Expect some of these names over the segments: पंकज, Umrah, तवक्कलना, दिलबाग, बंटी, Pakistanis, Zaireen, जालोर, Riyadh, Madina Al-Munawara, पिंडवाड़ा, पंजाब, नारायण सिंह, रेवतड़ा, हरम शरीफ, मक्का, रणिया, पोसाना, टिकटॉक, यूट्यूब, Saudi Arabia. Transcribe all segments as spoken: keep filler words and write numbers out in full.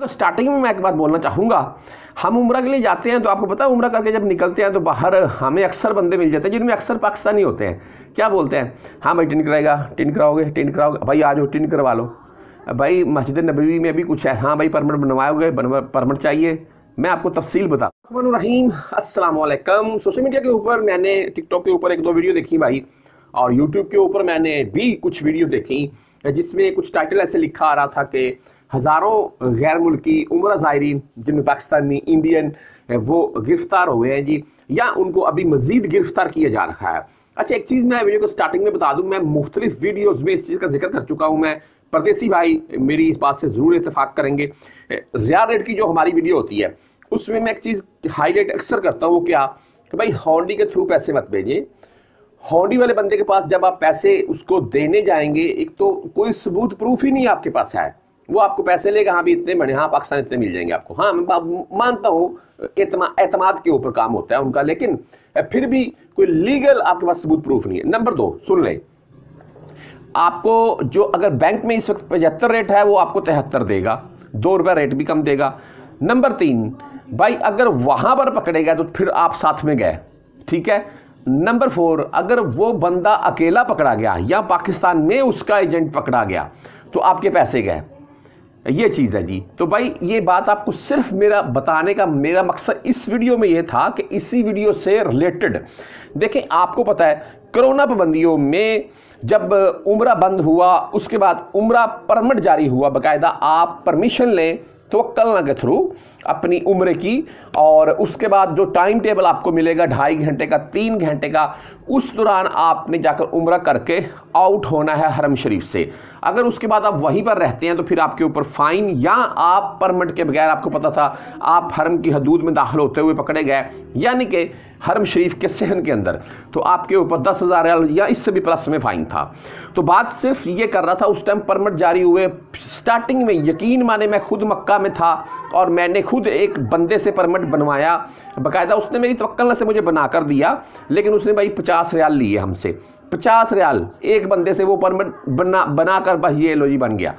तो स्टार्टिंग में मैं एक बात बोलना चाहूँगा, हम उम्रा के लिए जाते हैं तो आपको पता है उम्रा करके जब निकलते हैं तो बाहर हमें अक्सर बंदे मिल जाते हैं जिनमें अक्सर पाकिस्तानी होते हैं। क्या बोलते हैं, हाँ भाई टिन कराएगा, टिन कराओगे, टिन कराओगे, भाई आ जाओ टिन करवा लो, भाई मस्जिद नबवी में भी कुछ है, हाँ भाई परमिट बनवाओगे, परमिट चाहिए। मैं आपको तफसील बता रहीम। अस्सलाम वालेकुम। सोशल मीडिया के ऊपर मैंने टिकटॉक के ऊपर एक दो वीडियो देखी भाई, और यूट्यूब के ऊपर मैंने भी कुछ वीडियो देखी जिसमें कुछ टाइटल ऐसे लिखा आ रहा था कि हज़ारों गैर मुल्की उम्रा ज़ायरीन जिनमें पाकिस्तानी इंडियन वो गिरफ्तार हुए हैं जी, या उनको अभी मज़ीद गिरफ्तार किया जा रहा है। अच्छा एक चीज़ मैं वीडियो को स्टार्टिंग में बता दूं, मैं मुख्तलिफ वीडियोज़ में इस चीज़ का जिक्र कर चुका हूं। मैं परदेसी भाई मेरी इस बात से ज़रूर इतफाक़ करेंगे, रियाद रेट की जो हमारी वीडियो होती है उसमें मैं एक चीज़ हाईलाइट अक्सर करता हूँ, क्या कि भाई हॉन्डी के थ्रू पैसे मत भेजें। हॉन्डी वाले बंदे के पास जब आप पैसे उसको देने जाएंगे, एक तो कोई सबूत प्रूफ ही नहीं आपके पास है, वो आपको पैसे लेगा, हाँ भी इतने बने, हाँ पाकिस्तान इतने मिल जाएंगे आपको, हाँ मैं मानता हूँ एतमाद के ऊपर काम होता है उनका, लेकिन फिर भी कोई लीगल आपके पास सबूत प्रूफ नहीं है। नंबर दो सुन लें, आपको जो अगर बैंक में इस वक्त पचहत्तर रेट है वो आपको तिहत्तर देगा, दो रुपये रेट भी कम देगा। नंबर तीन भाई अगर वहाँ पर पकड़ेगा तो फिर आप साथ में गए, ठीक है। नंबर फोर अगर वो बंदा अकेला पकड़ा गया या पाकिस्तान में उसका एजेंट पकड़ा गया तो आपके पैसे गए, ये चीज़ है जी। तो भाई ये बात आपको सिर्फ मेरा बताने का मेरा मकसद इस वीडियो में ये था कि इसी वीडियो से रिलेटेड देखें, आपको पता है कोरोना पाबंदियों में जब उम्रा बंद हुआ उसके बाद उम्रा परमिट जारी हुआ, बाकायदा आप परमिशन लें तो तवक्कलना के थ्रू अपनी उम्र की, और उसके बाद जो टाइम टेबल आपको मिलेगा ढाई घंटे का, तीन घंटे का, उस दौरान आपने जाकर उम्रा करके आउट होना है हरम शरीफ से। अगर उसके बाद आप वहीं पर रहते हैं तो फिर आपके ऊपर फ़ाइन, या आप परमिट के बगैर, आपको पता था आप हरम की हदूद में दाखिल होते हुए पकड़े गए, यानी कि हरम शरीफ के सहन के अंदर, तो आपके ऊपर दस हज़ार या इससे भी प्लस में फ़ाइन था। तो बात सिर्फ ये कर रहा था, उस टाइम परमिट जारी हुए स्टार्टिंग में, यकीन माने मैं खुद मक्का में था और मैंने खुद एक बंदे से परमिट बनवाया, बाकायदा उसने मेरी तवक्कल से मुझे बना कर दिया, लेकिन उसने भाई पचास रियाल लिए हमसे, पचास रियाल एक बंदे से वो परमिट बना बना कर बस ये लो जी बन गया।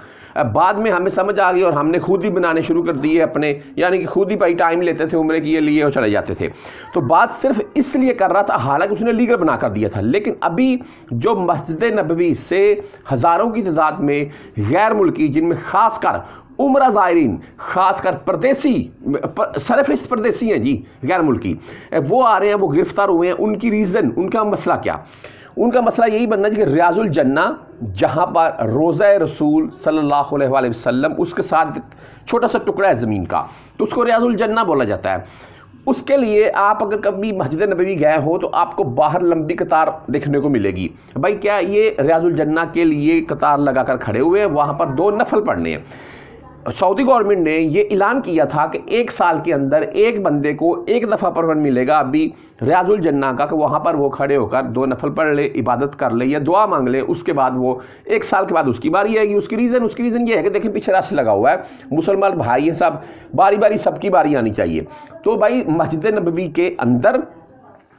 बाद में हमें समझ आ गई और हमने खुद ही बनाने शुरू कर दिए अपने, यानी कि खुद ही भाई टाइम लेते थे उम्र के लिए और चले जाते थे। तो बात सिर्फ इसलिए कर रहा था, हालांकि उसने लीगल बना कर दिया था, लेकिन अभी जो मस्जिद नबवी से हज़ारों की तादाद में गैर मुल्की जिनमें ख़ासकर उम्रा ज़ायरीन, ख़ासकर परदेसी, सरफरिस्त परदेसी हैं जी गैर मुल्की, वो आ रहे हैं, वो गिरफ्तार हुए हैं, उनकी रीज़न, उनका मसला क्या, उनका मसला यही बनना चाहिए कि रियाजुल जन्ना जहाँ पर रोज़ा रसूल सल्लल्लाहु अलैहि वसल्लम उसके साथ छोटा सा टुकड़ा है ज़मीन का, तो उसको रियाजुल जन्ना बोला जाता है। उसके लिए आप अगर कभी मस्जिद नबवी गए हो तो आपको बाहर लंबी कतार देखने को मिलेगी, भाई क्या ये रियाजुल जन्ना के लिए कतार लगा कर खड़े हुए हैं, वहाँ पर दो नफल पढ़ने हैं। सऊदी गवर्नमेंट ने ये ऐलान किया था कि एक साल के अंदर एक बंदे को एक दफ़ा परमिट मिलेगा अभी रियाजुल जन्ना का, कि वहाँ पर वो खड़े होकर दो नफल पढ़ ले, इबादत कर ले या दुआ मांग ले, उसके बाद वो एक साल के बाद उसकी बारी आएगी। उसकी रीज़न उसकी रीज़न ये है कि देखिए पीछे राशि लगा हुआ है, मुसलमान भाई ये सब बारी बारी सबकी बारी आनी चाहिए। तो भाई मस्जिद नबवी के अंदर,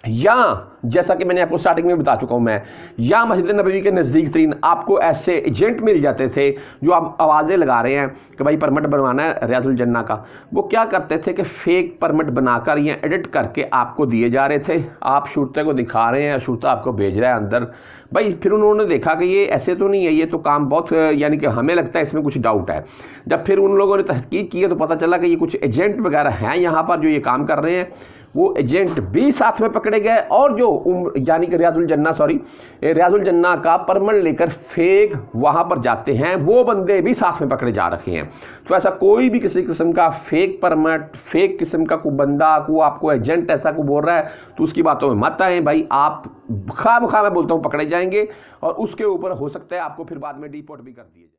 या जैसा कि मैंने आपको स्टार्टिंग में बता चुका हूं मैं, या मस्जिद नबवी के नज़दीक तरीन आपको ऐसे एजेंट मिल जाते थे जो आप आवाज़ें लगा रहे हैं कि भाई परमिट बनवाना है रियाजुल जन्ना का, वो क्या करते थे कि फेक परमिट बनाकर या एडिट करके आपको दिए जा रहे थे, आप शुरते को दिखा रहे हैं, शुरता आपको भेज रहा है अंदर। भाई फिर उन्होंने देखा कि ये ऐसे तो नहीं है, ये तो काम बहुत, यानी कि हमें लगता है इसमें कुछ डाउट है। जब फिर उन लोगों ने तहकीक की तो पता चला कि ये कुछ एजेंट वगैरह हैं यहाँ पर जो ये काम कर रहे हैं, वो एजेंट भी साथ में पकड़े गए, और जो यानी कि रियाजुल जन्ना सॉरी रियाजुल जन्ना का परमिट लेकर फेक वहाँ पर जाते हैं, वो बंदे भी साथ में पकड़े जा रहे हैं। तो ऐसा कोई भी किसी किस्म का फेक परमिट, फेक किस्म का कोई बंदा को आपको एजेंट ऐसा को बोल रहा है तो उसकी बातों में मत आएँ भाई, आप खाम खा मैं बोलता हूँ पकड़े जाएंगे, और उसके ऊपर हो सकता है आपको फिर बाद में डिपोर्ट भी कर दिए जाए।